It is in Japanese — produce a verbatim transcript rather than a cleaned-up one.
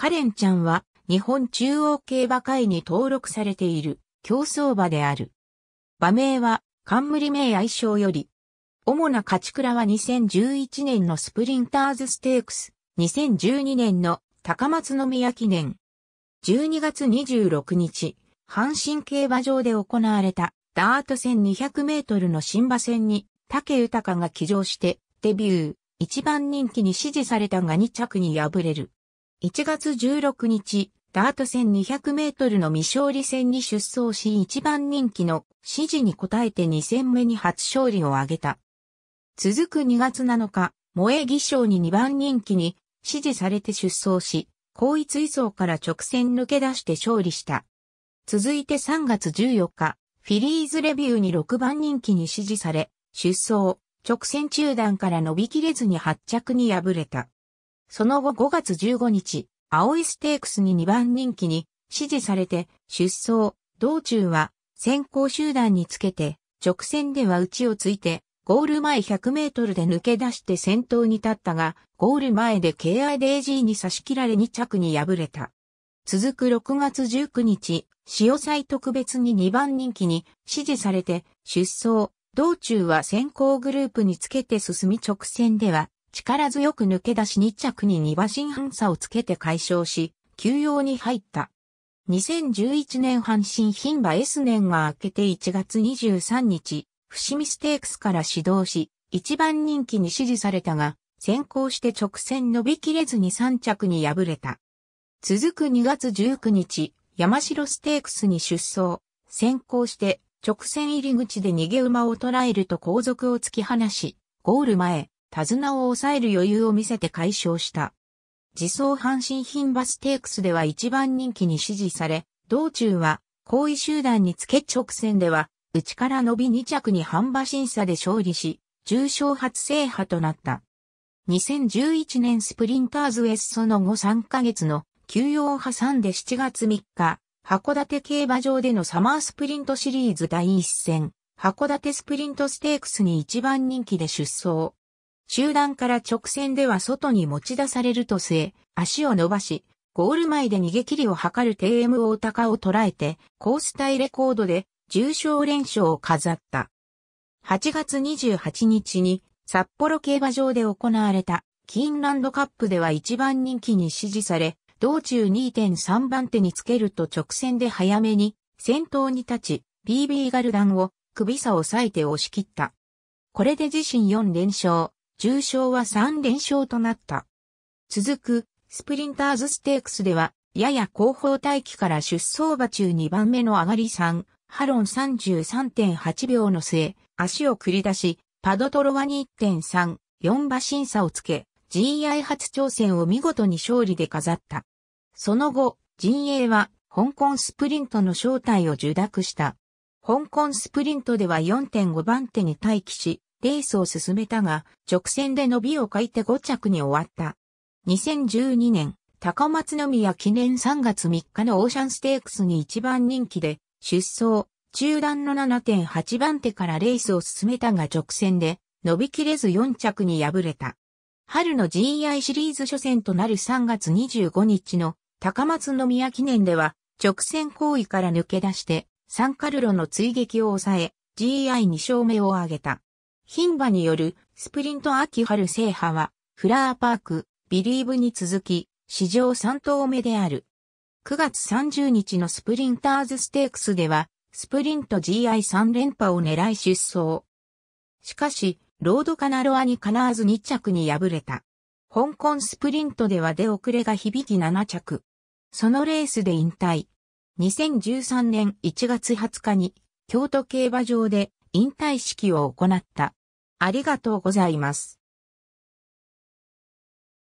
カレンちゃんは日本中央競馬会に登録されている競走馬である。馬名は冠名愛称より。主な勝ち鞍はにせんじゅういちねんのスプリンターズステークス、にせんじゅうにねんの高松宮記念。じゅうにがつにじゅうろくにち、阪神競馬場で行われたダート戦にひゃくメートルの新馬戦に武豊が騎乗してデビュー、一番人気に支持されたがにちゃくに敗れる。いちがつじゅうろくにち、ダート戦にひゃくメートルの未勝利戦に出走し一番人気の支持に応えてに戦目に初勝利を挙げた。続くにがつなのか、萌え偽証ににばん人気に支持されて出走し、後位追走から直線抜け出して勝利した。続いてさんがつじゅうよっか、フィリーズレビューにろくばん人気に支持され、出走、直線中段から伸びきれずにはっちゃくに敗れた。その後ごがつじゅうごにち、青いステークスににばん人気に支持されて出走、道中は先行集団につけて直線では内をついてゴール前ひゃくメートルで抜け出して先頭に立ったがゴール前で ケーアイ デイジーに差し切られにちゃくに敗れた。続くろくがつじゅうくにち、潮騒特別ににばん人気に支持されて出走、道中は先行グループにつけて進み直線では力強く抜け出しにちゃくににばしんはん差をつけて快勝し、休養に入った。にせんじゅういちねん阪神牝馬 S 年が明けていちがつにじゅうさんにち、伏見ステークスから始動し、いちばん人気に支持されたが、先行して直線伸びきれずにさんちゃくに敗れた。続くにがつじゅうくにち、山城ステークスに出走、先行して直線入り口で逃げ馬を捉えると後続を突き放し、ゴール前、手綱を抑える余裕を見せて快勝した。自走阪神牝馬ステークスではいちばん人気に支持され、道中は後位集団につけ直線では、内から伸びにちゃくに半馬身差で勝利し、重賞初制覇となった。にせんじゅういちねんスプリンターズエスその後さんかげつの休養を挟んでしちがつみっか、函館競馬場でのサマースプリントシリーズだいいっ戦、函館スプリントステークスにいちばん人気で出走。集団から直線では外に持ち出されると末、足を伸ばし、ゴール前で逃げ切りを図る ティーエム 大高を捉えて、コース対レコードで重賞連勝を飾った。はちがつにじゅうはちにちに札幌競馬場で行われたキーンランドカップではいちばん人気に支持され、道中 にてんさんばんてにつけると直線で早めに先頭に立ち、ビービー ガルダンを首差を抑えて押し切った。これで自身よんれんしょう。重賞はさんれんしょうとなった。続く、スプリンターズステークスでは、やや後方待機から出走馬中にばんめの上がりさん、ハロン さんじゅうさんてんはちびょうの末、足を繰り出し、パドトロは にてんさん、よんばしん差をつけ、陣営初挑戦を見事に勝利で飾った。その後、陣営は、香港スプリントの招待を受諾した。香港スプリントでは よんてんごばんてに待機し、レースを進めたが、直線で伸びを欠いてごちゃくに終わった。にせんじゅうにねん、高松宮記念さんがつみっかのオーシャンステークスにいちばん人気で、出走、中段の ななてんはちばんてからレースを進めたが直線で、伸びきれずよんちゃくに敗れた。春の ジーアイ シリーズ初戦となるさんがつにじゅうごにちの高松宮記念では、直線後位から抜け出して、サンカルロの追撃を抑え、ジーアイにしょうめを挙げた。牝馬によるスプリント秋春制覇はフラーパーク、ビリーブに続き史上さんとうめである。くがつさんじゅうにちのスプリンターズステークスではスプリント ジーアイさんれんぱを狙い出走。しかし、ロードカナロアにかなわずにちゃくに敗れた。香港スプリントでは出遅れが響きななちゃく。そのレースで引退。にせんじゅうさんねんいちがつはつかに京都競馬場で引退式を行った。ありがとうございます。